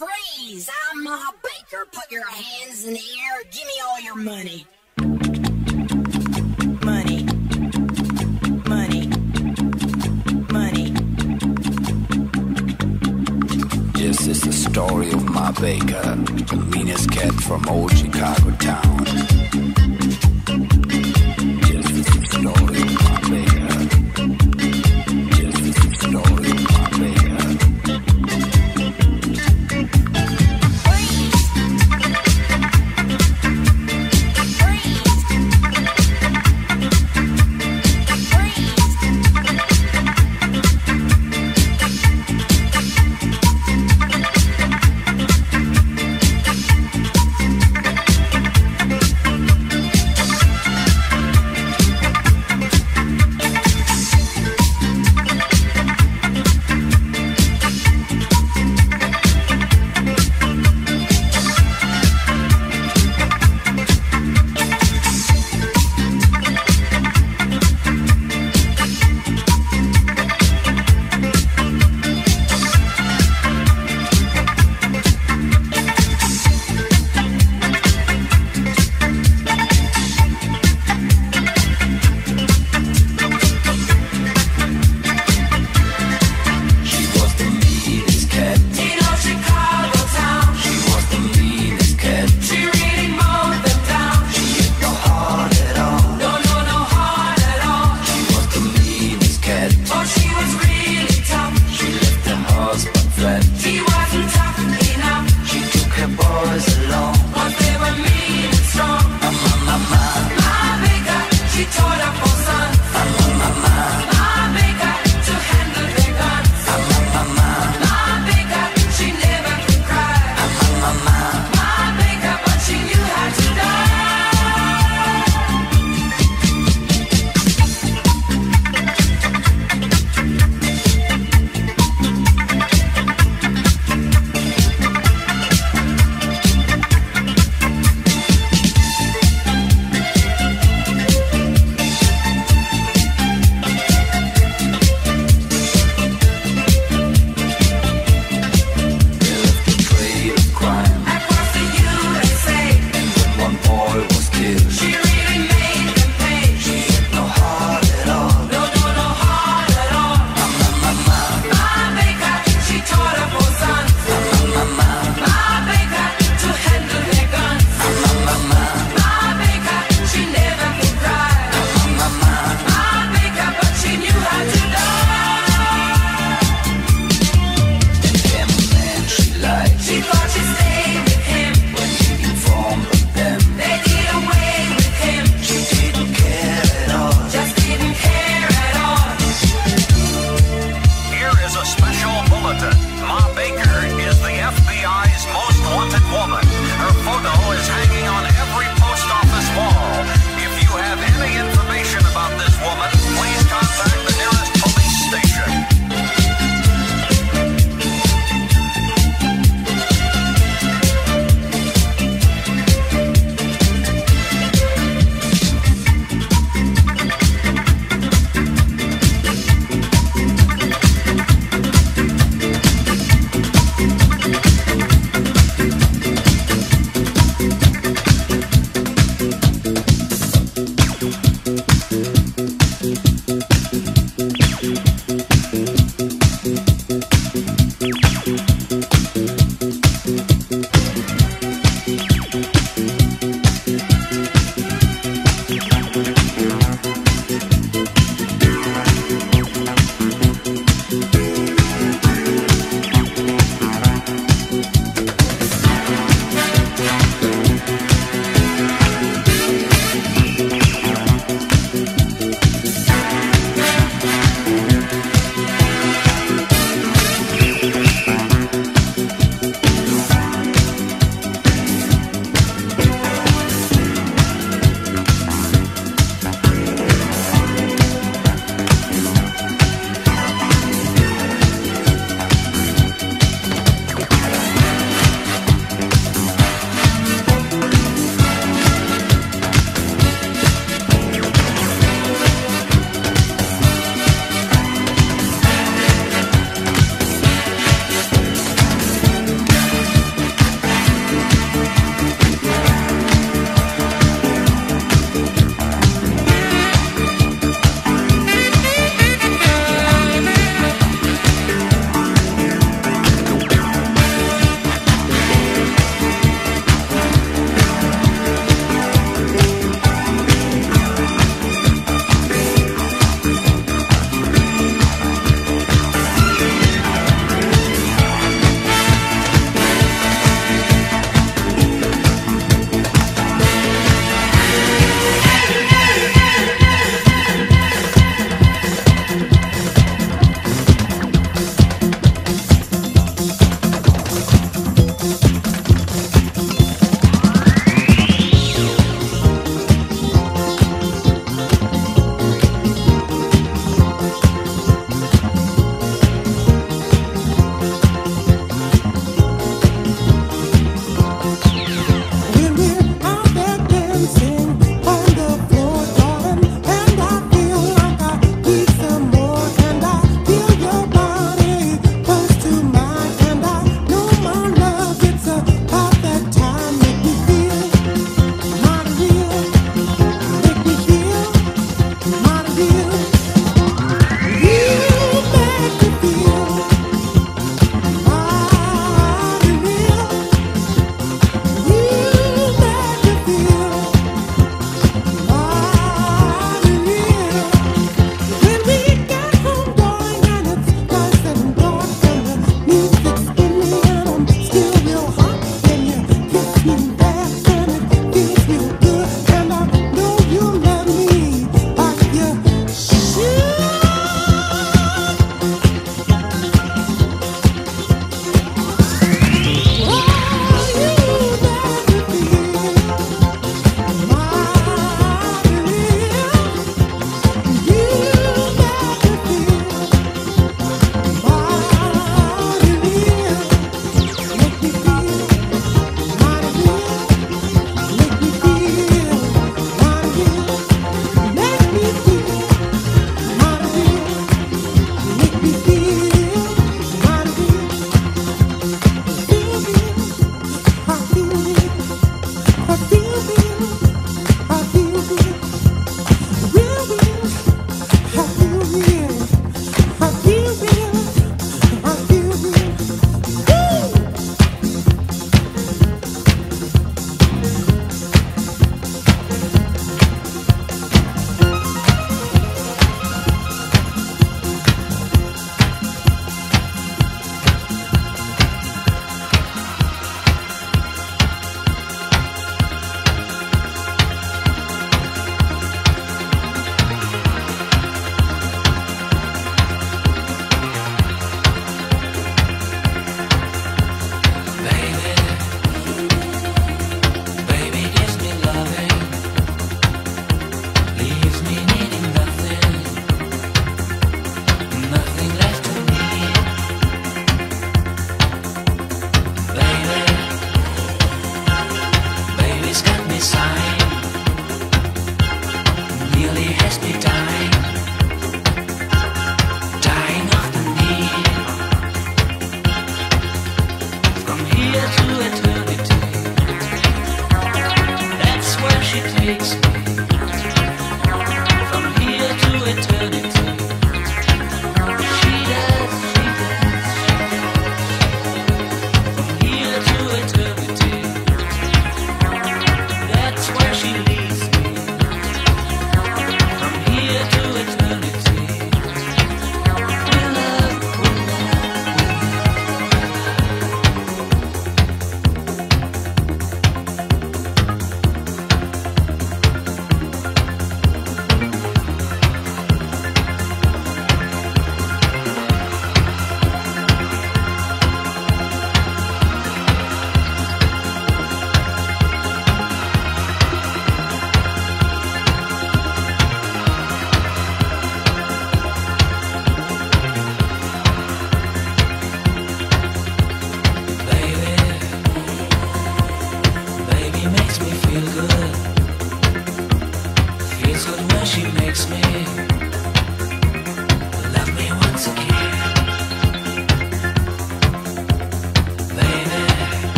Freeze! I'm Ma Baker. Put your hands in the air. Give me all your money. Money. Money. Money. This is the story of Ma Baker, the meanest cat from old Chicago town. This is the story of Ma Baker. This is the story of Ma Baker.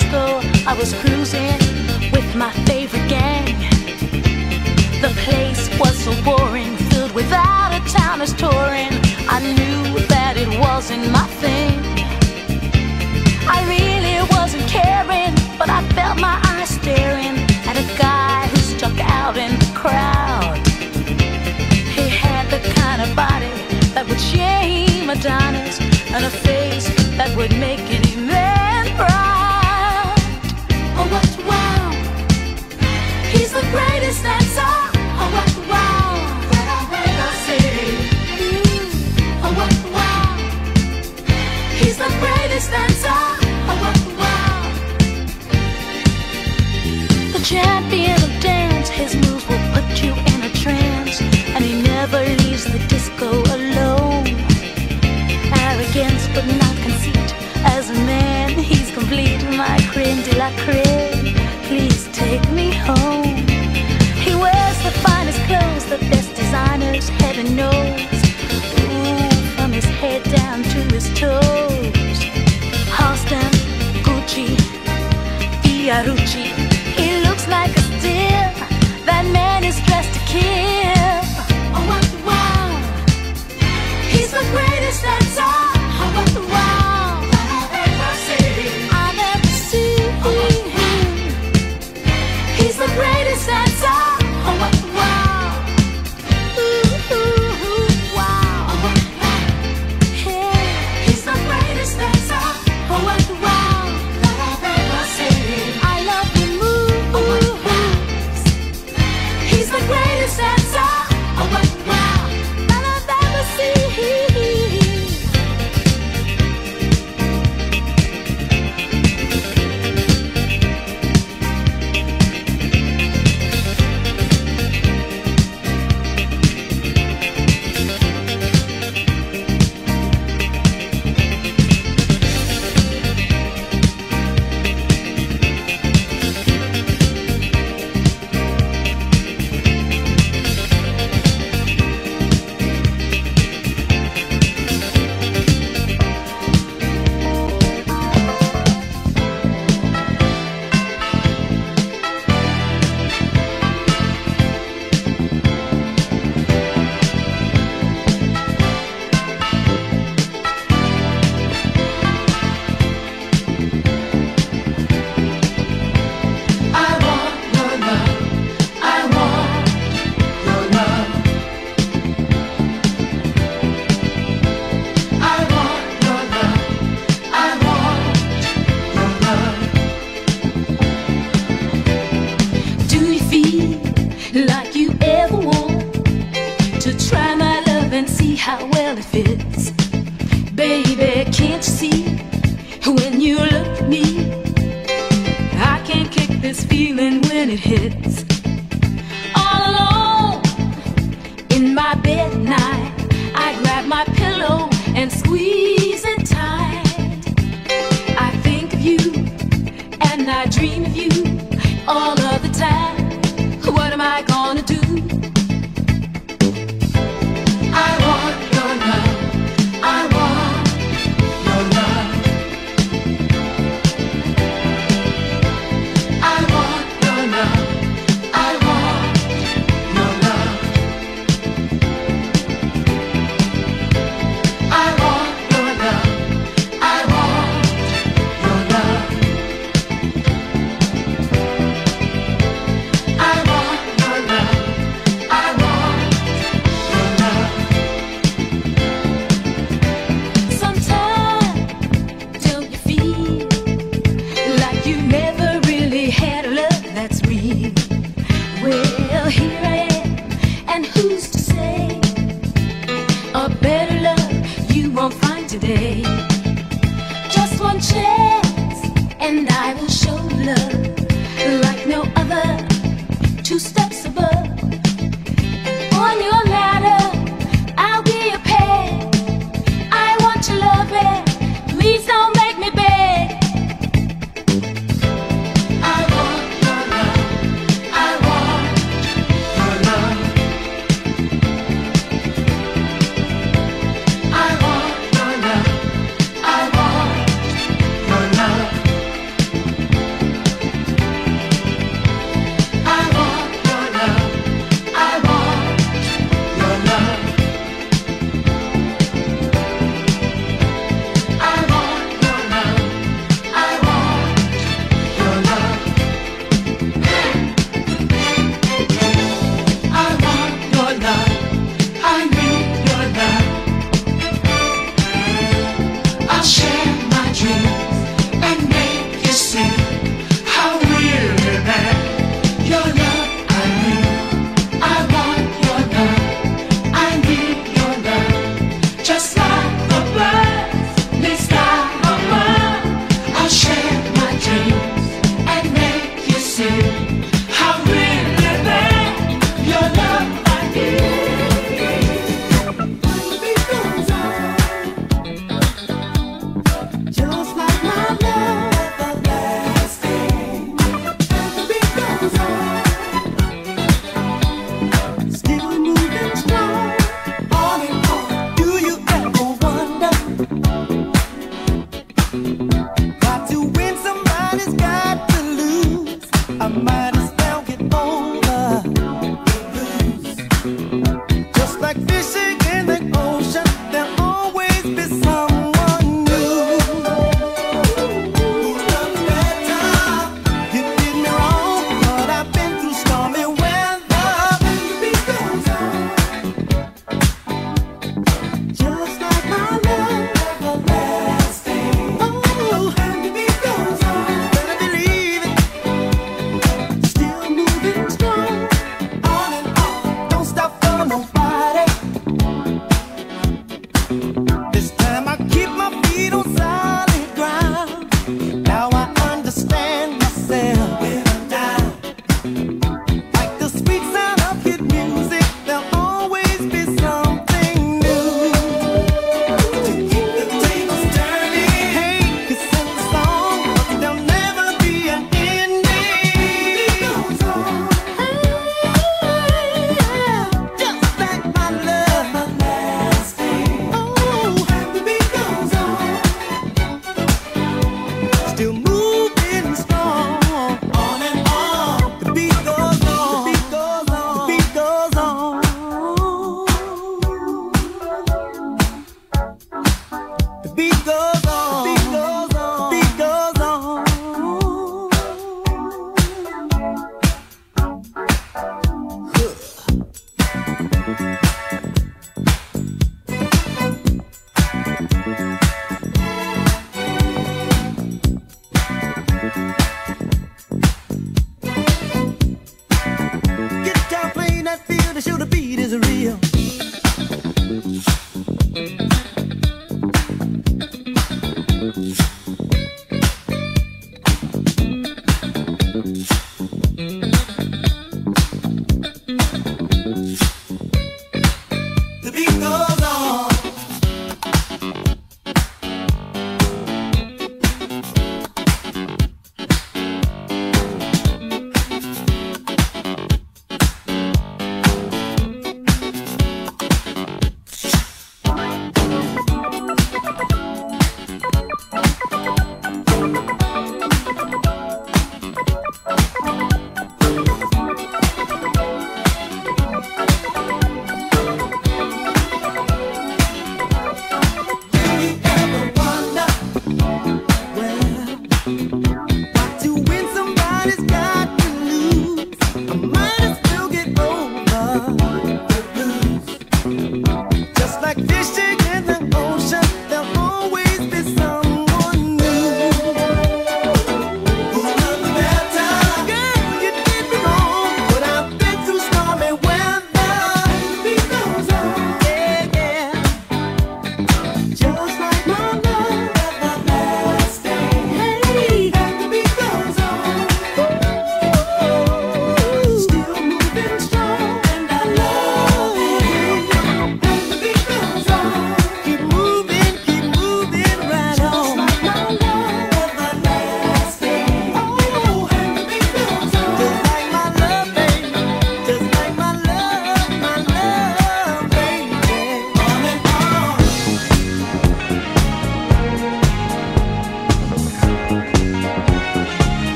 Francisco, I was cruising with my favorite gang. The place was so boring, filled with out-of-towners touring. I knew that it wasn't my thing. I really wasn't caring, but I felt my eyes staring at a guy who stuck out in the crowd. He had the kind of body that would shame Adonis, and a face that would make any man proud. Oh, what wow! He's the greatest dancer. Oh, what wow! When I see, oh, what wow! He's the greatest dancer. Oh, what wow! The champion of dance, his moves will put you in a trance, and he never leaves the disco alone. Arrogance, but not conceit. As a man, he's complete. My crème de la crème, please take me home. He wears the finest clothes, the best designers, heaven knows. Ooh, from his head down to his toes. Halston, Gucci, Fiorucci. He looks like a steal. That man is dressed to kill. Oh, what wow! He's the greatest dancer. Oh, what wow! I've ever seen him. He's the greatest dancer. Oh, what wow! Ooh, ooh, ooh, wow! Oh, what wow! Yeah. He's the greatest dancer. Oh, what wow! I've ever seen. I love the moves. Oh, what wow! He's the greatest dancer. Oh, what wow! That I've ever seen. I want your love.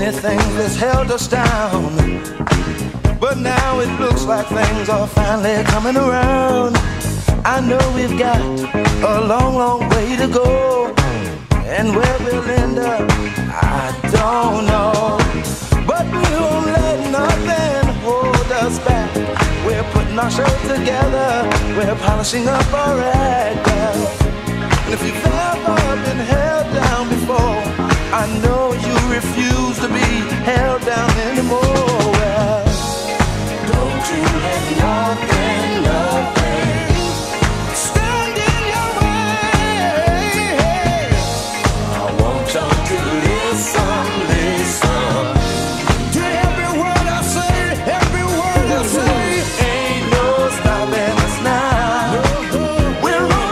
many things that's held us down, but now it looks like things are finally coming around. I know we've got a long, long way to go, and where we'll end up, I don't know. But we won't let nothing hold us back. We're putting our show together, we're polishing up our act. And if you've ever been held down before, I know you refuse to be held down anymore. Well, don't you let nothing, nothing stand in your way. I want y'all to listen, listen to every word I say, every word I say. Ain't no stopping us now. We're on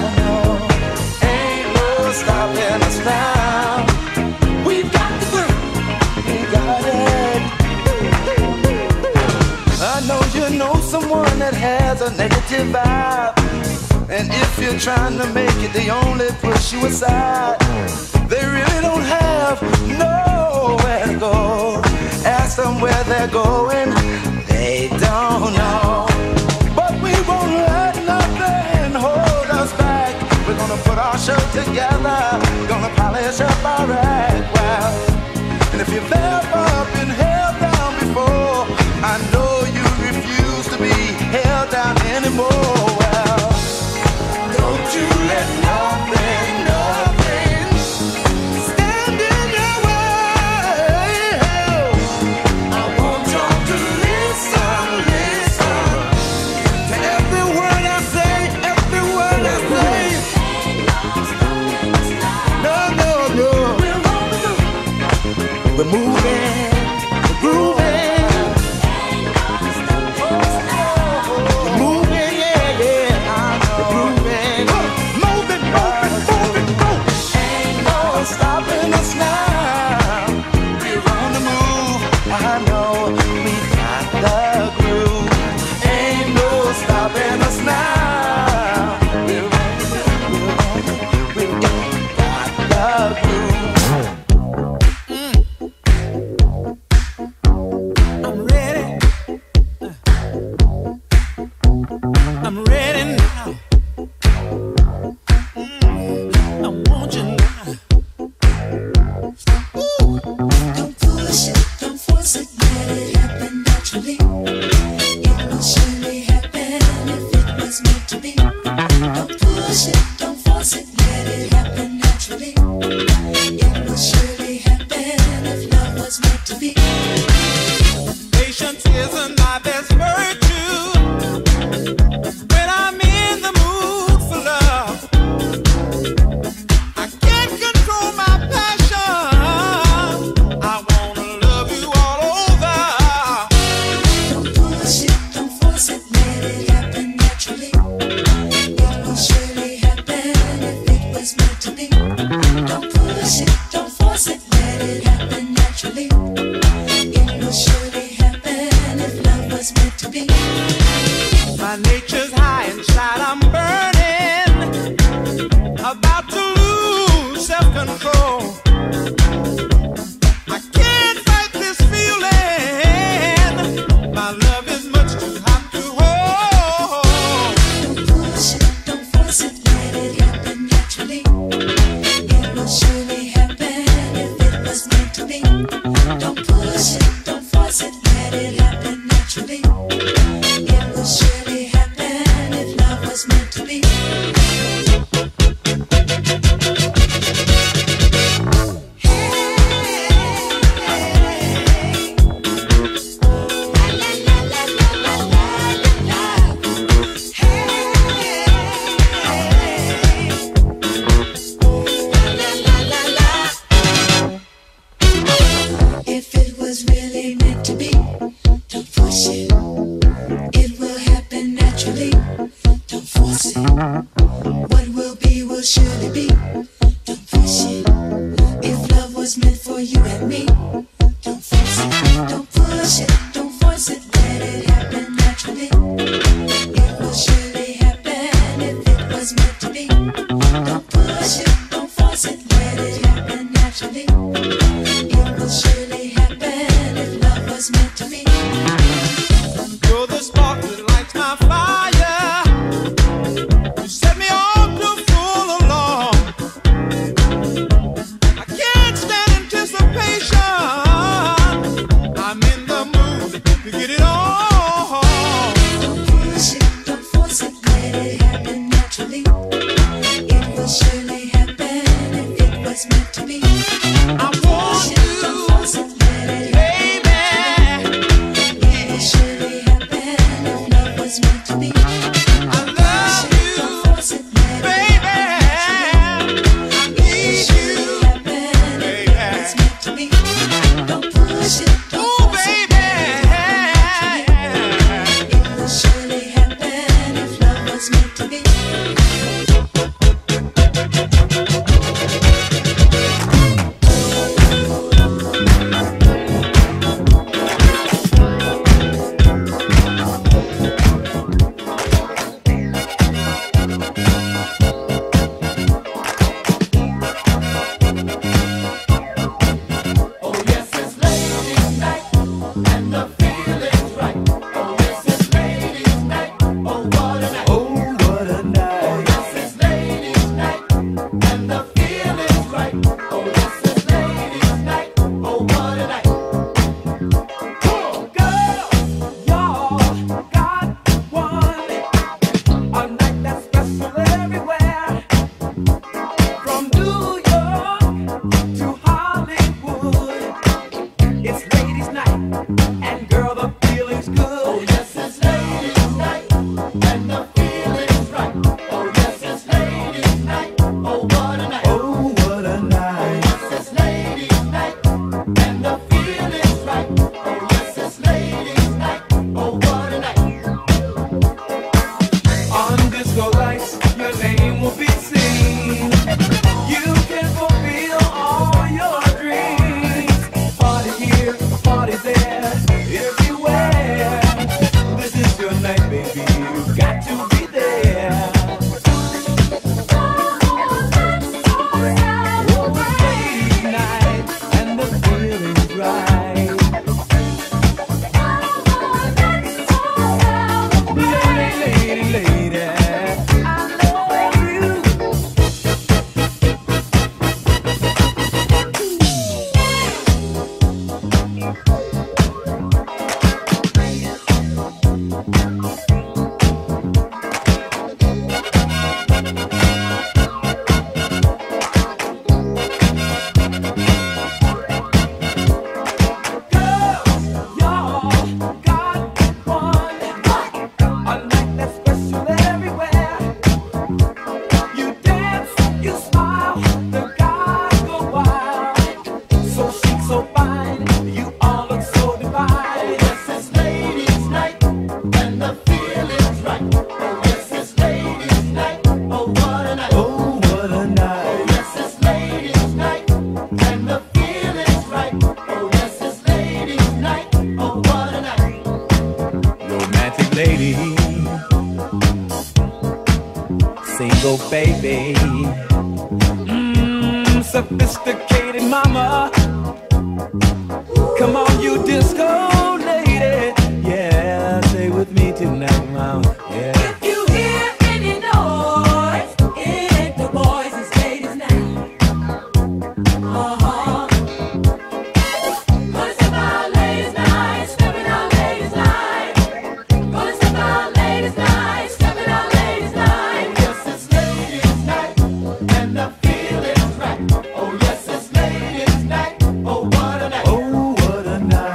the move. Ain't no stopping us now. We got the groove. Ain't no stopping us now. We're on the move. I know. Ain't no stopping us now. We've got the groove. We got it. I know you know someone that has a negative vibe, and if you're trying to make it, they only push you aside. They really don't have nowhere to go. Ask them where they're going, they don't know. But we won't let nothing hold us back. We're gonna put our show together, we're gonna polish up our act. Well, and if you've ever been held down before, I know you refuse to be held down anymore. Well, don't you let nothing, nothing stand in your way. I want y'all to listen, listen to every word I say, every word I say. No. We're moving, we're grooving, we're moving, yeah. We're grooving, moving. Ain't no stopping us now. We're on the move. I know we got the groove. Ain't no stopping us now. We're on the move. We got the groove. I'm ready. I'm ready now. I want you now. Come pull the shit, come force it, let it happen naturally. It will surely happen if it was meant to be. Don't push it, don't force it, let it happen naturally. It will surely happen if love was meant to be. Patience is my best virtue. When I'm in the mood for love, I can't control my passion. I wanna love you all over. Don't push it, don't force it, let it happen naturally. It will surely happen if it was meant to be. Don't push it, don't force it, let it happen naturally. It will surely happen if love was meant to be. My nature's high inside, I'm burning, about to lose self-control. I can't fight this feeling. My love is much too hot to hold. Don't push it, don't force it, let it happen naturally. It will surely happen if it was meant to be. Don't push it, don't force it, let it happen naturally. It will surely happen if love was meant to be. Hey, if it was really meant to be, don't push it. It will happen naturally. Don't force it. What will be will surely be. you and me. Don't force it, don't push it, don't force it, let it happen naturally. It will surely happen if it was meant to be. Don't push it, don't force it, let it happen naturally. It will surely happen if love was meant to be. You're the spark that lights my fire. You set me on.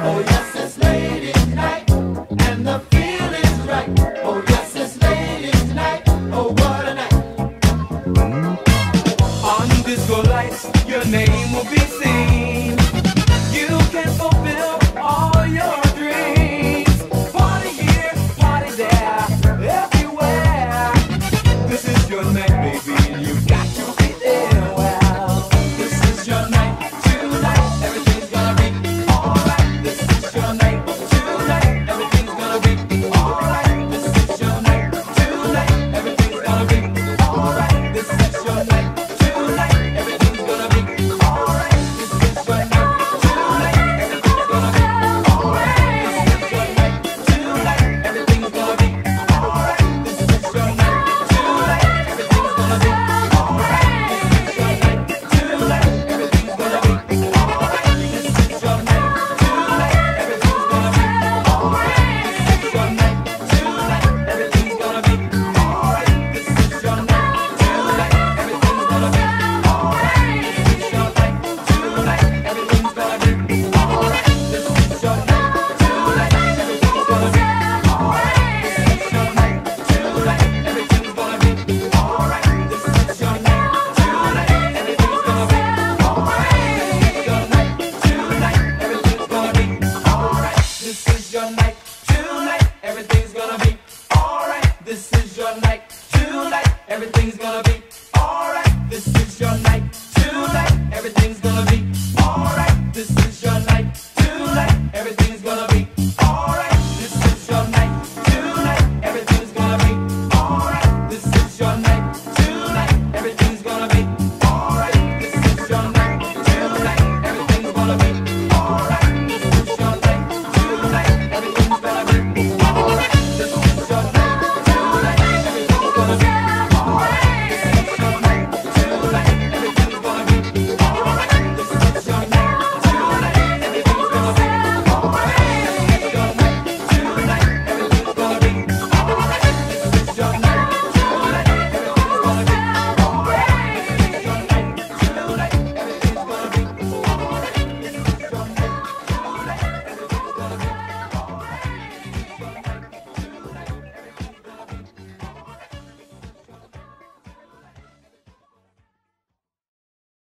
Oh, yes, it's this is